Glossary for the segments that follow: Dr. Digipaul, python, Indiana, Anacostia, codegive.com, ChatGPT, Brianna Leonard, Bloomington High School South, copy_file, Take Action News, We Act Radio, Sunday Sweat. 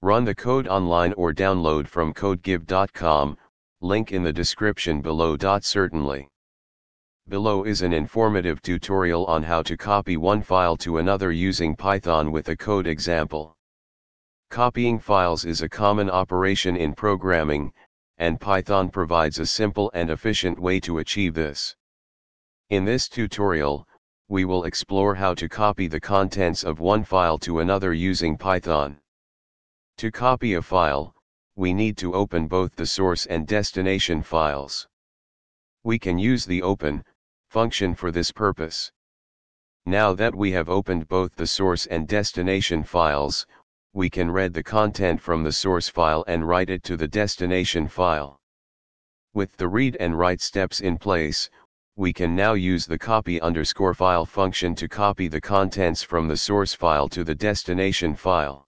Run the code online or download from codegive.com, link in the description below. Certainly. Below is an informative tutorial on how to copy one file to another using Python with a code example. Copying files is a common operation in programming, and Python provides a simple and efficient way to achieve this. In this tutorial, we will explore how to copy the contents of one file to another using Python. To copy a file, we need to open both the source and destination files. We can use the open function for this purpose. Now that we have opened both the source and destination files, we can read the content from the source file and write it to the destination file. With the read and write steps in place, we can now use the copy_file function to copy the contents from the source file to the destination file.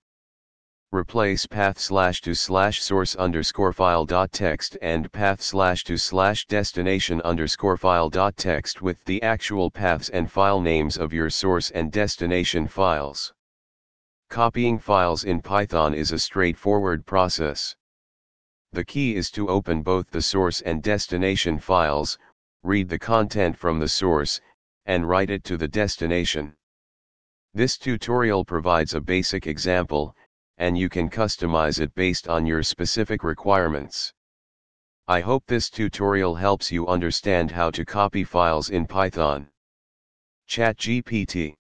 Replace path/to/source_file.txt and path/to/destination_file.txt with the actual paths and file names of your source and destination files. Copying files in Python is a straightforward process. The key is to open both the source and destination files, read the content from the source, and write it to the destination. This tutorial provides a basic example, and you can customize it based on your specific requirements. I hope this tutorial helps you understand how to copy files in Python. ChatGPT.